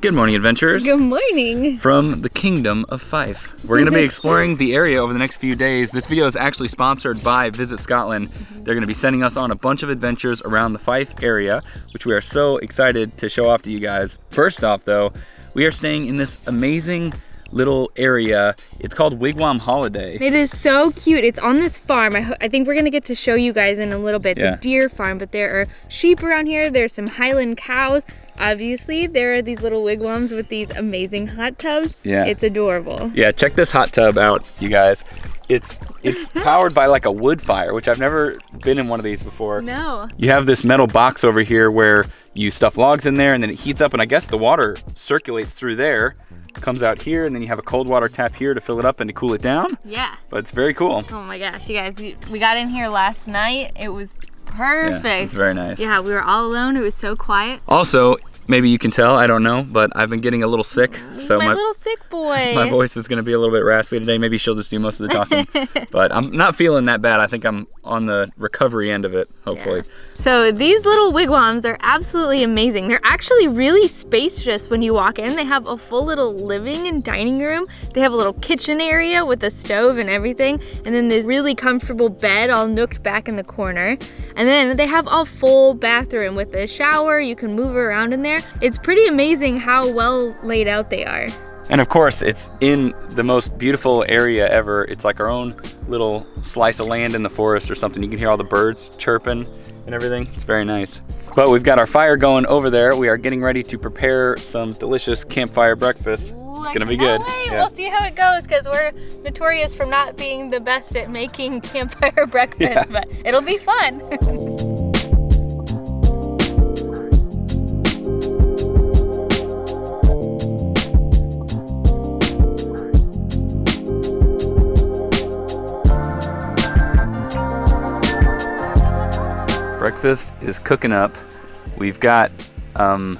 Good morning, adventurers. Good morning. From the kingdom of Fife. We're gonna be exploring the area over the next few days. This video is actually sponsored by Visit Scotland. They're gonna be sending us on a bunch of adventures around the Fife area, which we are so excited to show off to you guys. First off though, we are staying in this amazing little area. It's called Wigwam Holiday. It is so cute. It's on this farm. I think we're gonna get to show you guys in a little bit. It's a deer farm, but there are sheep around here. There's some Highland cows. Obviously, there are these little wigwams with these amazing hot tubs. Yeah. It's adorable. Yeah, check this hot tub out, you guys. It's powered by like a wood fire, which I've never been in one of these before. No. You have this metal box over here where you stuff logs in there and then it heats up, and I guess the water circulates through there, comes out here, and then you have a cold water tap here to fill it up and to cool it down. Yeah. But it's very cool. Oh my gosh, you guys, we got in here last night. It was perfect. Yeah, it's very nice. Yeah, we were all alone. It was so quiet. Also, maybe you can tell, I don't know, but I've been getting a little sick. He's so my little sick boy. My voice is gonna be a little bit raspy today. Maybe she'll just do most of the talking. But I'm not feeling that bad. I think I'm on the recovery end of it, hopefully. Yeah. So these little wigwams are absolutely amazing. They're actually really spacious when you walk in. They have a full little living and dining room. They have a little kitchen area with a stove and everything. And then this really comfortable bed all nooked back in the corner. And then they have a full bathroom with a shower. You can move around in there. It's pretty amazing how well laid out they are. And of course, it's in the most beautiful area ever. It's like our own little slice of land in the forest or something. You can hear all the birds chirping and everything. It's very nice. But we've got our fire going over there. We are getting ready to prepare some delicious campfire breakfast. It's gonna be good. Yeah. We'll see how it goes, because we're notorious for not being the best at making campfire breakfast, but it'll be fun. Breakfast is cooking up. We've got, I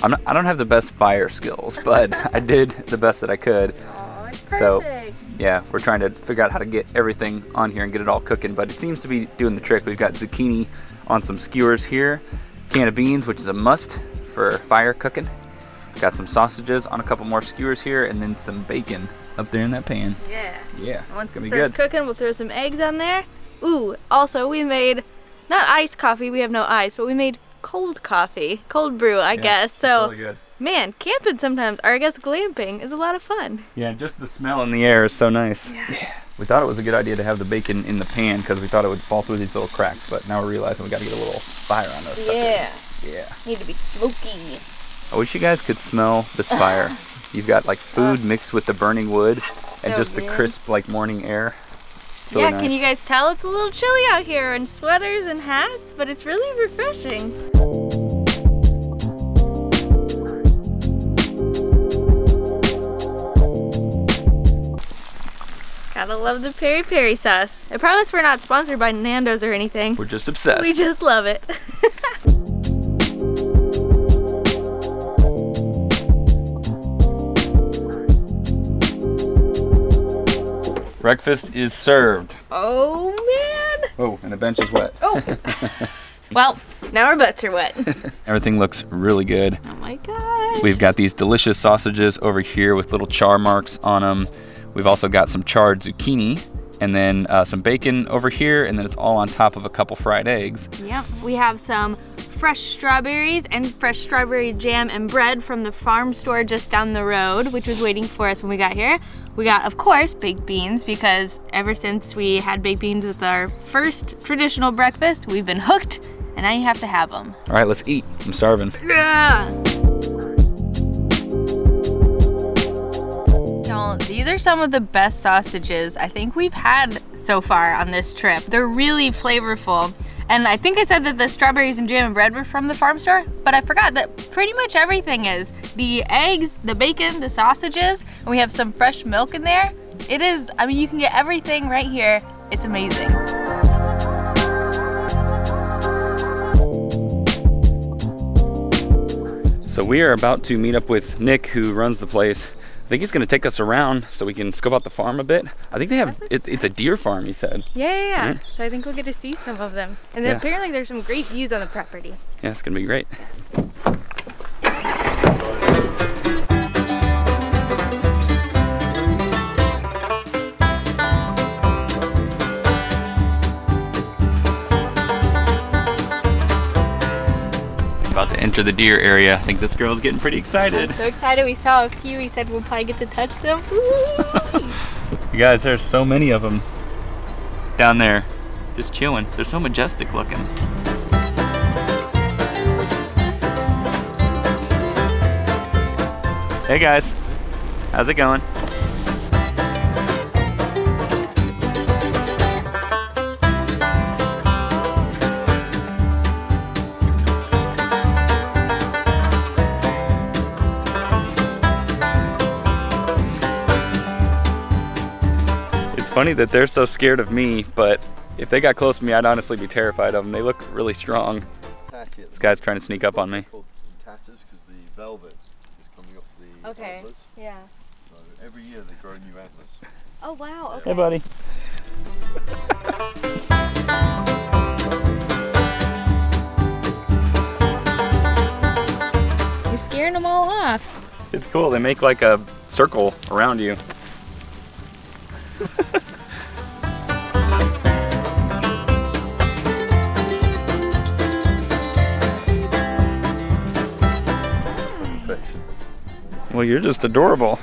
don't have the best fire skills, but I did the best that I could. Aww, it's perfect. So yeah, we're trying to figure out how to get everything on here and get it all cooking, but it seems to be doing the trick. We've got zucchini on some skewers here, can of beans, which is a must for fire cooking. Got some sausages on a couple more skewers here, and then some bacon up there in that pan. Yeah. Yeah. Once it starts cooking, we'll throw some eggs on there. Ooh, also we made not iced coffee, we have no ice, but we made cold coffee, cold brew, I guess. So, really good. Man, camping sometimes, or I guess glamping, is a lot of fun. Yeah, just the smell in the air is so nice. Yeah. We thought it was a good idea to have the bacon in the pan because we thought it would fall through these little cracks, but now we're realizing we got to get a little fire on those suckers. Yeah. Yeah. Need to be smoky. I wish you guys could smell this fire. You've got like food mixed with the burning wood and just the crisp like morning air. So yeah, nice. Can you guys tell it's a little chilly out here in sweaters and hats, but it's really refreshing. Gotta love the peri-peri sauce. I promise we're not sponsored by Nando's or anything. We're just obsessed. We just love it. Breakfast is served. Oh man! Oh, and the bench is wet. Oh! Well, now our butts are wet. Everything looks really good. Oh my gosh! We've got these delicious sausages over here with little char marks on them. We've also got some charred zucchini, and then some bacon over here, and then it's all on top of a couple fried eggs. Yeah, we have some fresh strawberries and fresh strawberry jam and bread from the farm store just down the road, which was waiting for us when we got here. We got, of course, baked beans, because ever since we had baked beans with our first traditional breakfast, we've been hooked, and now you have to have them. All right, let's eat. I'm starving. Yeah. These are some of the best sausages I think we've had so far on this trip. They're really flavorful. And I think I said that the strawberries and jam and bread were from the farm store, but I forgot that pretty much everything is. The eggs, the bacon, the sausages, and we have some fresh milk in there. It is, I mean, you can get everything right here. It's amazing. So we are about to meet up with Nick, who runs the place. think he's gonna take us around so we can scope out the farm a bit. I think they have, it's a deer farm, he said. Yeah. Mm-hmm. So I think we'll get to see some of them. And then apparently there's some great views on the property. Yeah, it's gonna be great. About to enter the deer area. I think this girl's getting pretty excited. I'm so excited. We saw a few. We said we'll probably get to touch them. You guys, there's so many of them down there just chilling. They're so majestic looking. Hey guys, how's it going? Funny that they're so scared of me, but if they got close to me, I'd honestly be terrified of them. They look really strong. This guy's trying to sneak up on me. Okay, yeah. So every year they grow new antlers. Oh wow, okay. Hey buddy. You're scaring them all off. It's cool, they make like a circle around you. Well, you're just adorable.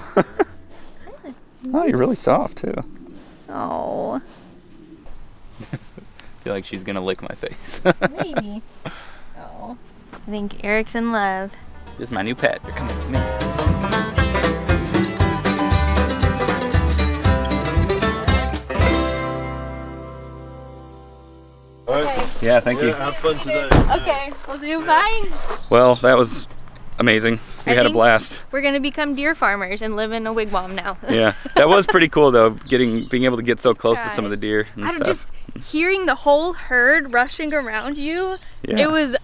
Oh, you're really soft too. Oh. I feel like she's gonna lick my face. Maybe. Oh. I think Eric's in love. This is my new pet. They're coming to me. Yeah, thank you. Have fun today. Okay, we'll do. Bye. Well, that was amazing. We had a blast. We're gonna become deer farmers and live in a wigwam now. Yeah, that was pretty cool though. Being able to get so close to some of the deer and stuff. Just hearing the whole herd rushing around you. Yeah. It was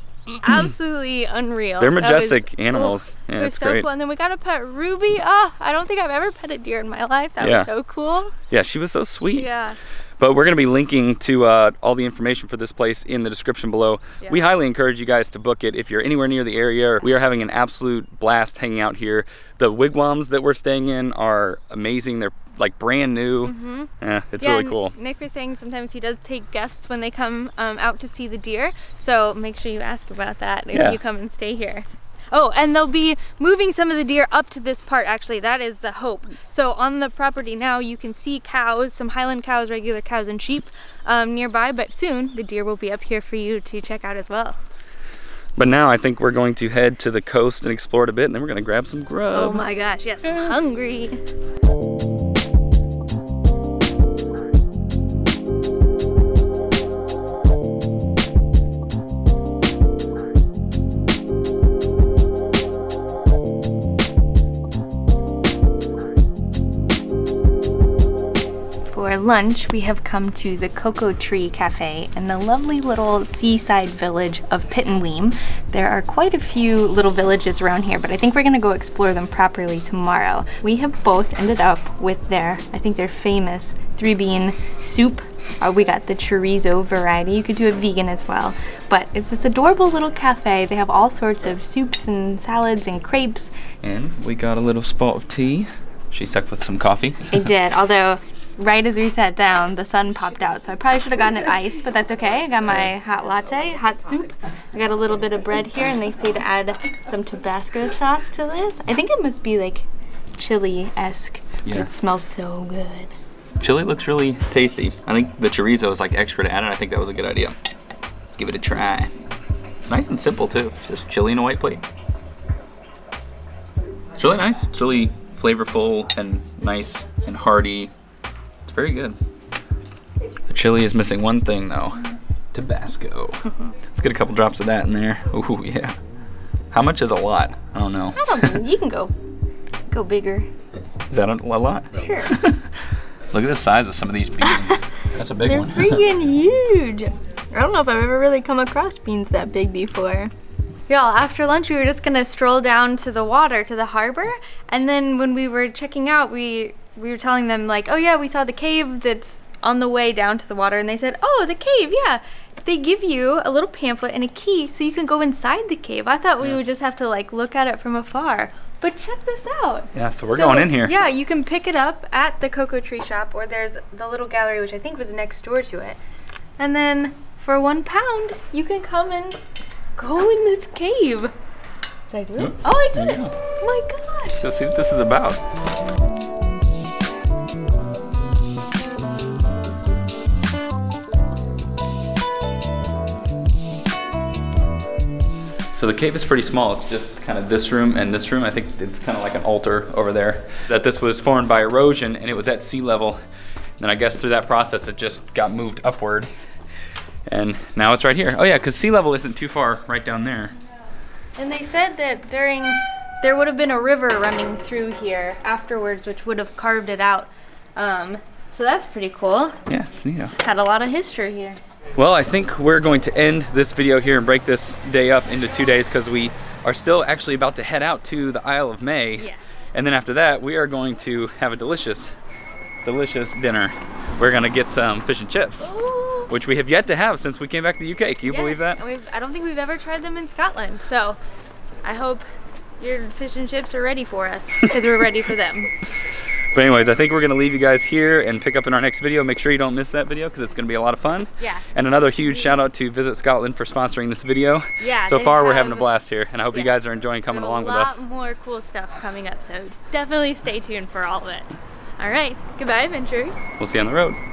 absolutely unreal. They're majestic animals. Yeah, it was so cool. And then we got to pet Ruby. Oh, I don't think I've ever petted deer in my life. That was so cool. Yeah, she was so sweet. Yeah. But we're going to be linking to all the information for this place in the description below. Yeah. We highly encourage you guys to book it if you're anywhere near the area. We are having an absolute blast hanging out here. The wigwams that we're staying in are amazing. They're like brand new. Mm-hmm. It's really cool. Nick was saying sometimes he does take guests when they come out to see the deer. So make sure you ask about that if you come and stay here. Oh, and they'll be moving some of the deer up to this part, actually. That is the hope. So on the property now, you can see cows, some Highland cows, regular cows, and sheep nearby, but soon the deer will be up here for you to check out as well. But now I think we're going to head to the coast and explore it a bit, and then we're gonna grab some grub. Oh my gosh, yes, I'm hungry. For lunch, we have come to the Cocoa Tree Cafe in the lovely little seaside village of Pittenweem. There are quite a few little villages around here, but I think we're gonna go explore them properly tomorrow. We have both ended up with their, I think their famous 3-bean soup. We got the chorizo variety. You could do it vegan as well. But it's this adorable little cafe. They have all sorts of soups and salads and crepes. And we got a little spot of tea. She stuck with some coffee. I did, although right as we sat down, the sun popped out, so I probably should have gotten it iced, but that's okay. I got my hot latte, hot soup. I got a little bit of bread here, and they say to add some Tabasco sauce to this. I think it must be like chili-esque, but it smells so good. Chili looks really tasty. I think the chorizo is like extra to add, and I think that was a good idea. Let's give it a try. It's nice and simple too. It's just chili in a white plate. It's really nice. It's really flavorful and nice and hearty. Very good. The chili is missing one thing though, Tabasco. Let's get a couple drops of that in there. Oh yeah. How much is a lot? I don't know. I don't know. You can go bigger. Is that a lot? Sure. Look at the size of some of these beans. That's a big one. They're freaking huge. I don't know if I've ever really come across beans that big before. Y'all, after lunch we were just gonna stroll down to the water, to the harbor, and then when we were checking out, we were telling them like, oh yeah, we saw the cave that's on the way down to the water, and they said, oh, the cave, yeah. They give you a little pamphlet and a key so you can go inside the cave. I thought we would just have to like look at it from afar. But check this out. Yeah, so we're going in here. Yeah, you can pick it up at the Cocoa Tree shop, or there's the little gallery, which I think was next door to it. And then for £1, you can come and go in this cave. Did I do it? Oh, I did it. My gosh. Let's see what this is about. So the cave is pretty small. It's just kind of this room and this room. I think it's kind of like an altar over there. That this was formed by erosion and it was at sea level. And I guess through that process, it just got moved upward. And now it's right here. Oh yeah, because sea level isn't too far right down there. And they said that there would have been a river running through here afterwards, which would have carved it out. So that's pretty cool. Yeah, it's neat. It's had a lot of history here. Well, I think we're going to end this video here and break this day up into 2 days because we are still actually about to head out to the Isle of May. Yes. And then after that, we are going to have a delicious, delicious dinner. We're going to get some fish and chips, ooh, which we have yet to have since we came back to the UK. Can you believe that? And I don't think we've ever tried them in Scotland. So I hope your fish and chips are ready for us because we're ready for them. But anyways, I think we're gonna leave you guys here and pick up in our next video. Make sure you don't miss that video because it's gonna be a lot of fun. Yeah. And another huge shout out to Visit Scotland for sponsoring this video. Yeah. So far we're having a blast here and I hope you guys are enjoying coming along with us. A lot more cool stuff coming up, so definitely stay tuned for all of it. All right, goodbye adventurers. We'll see you on the road.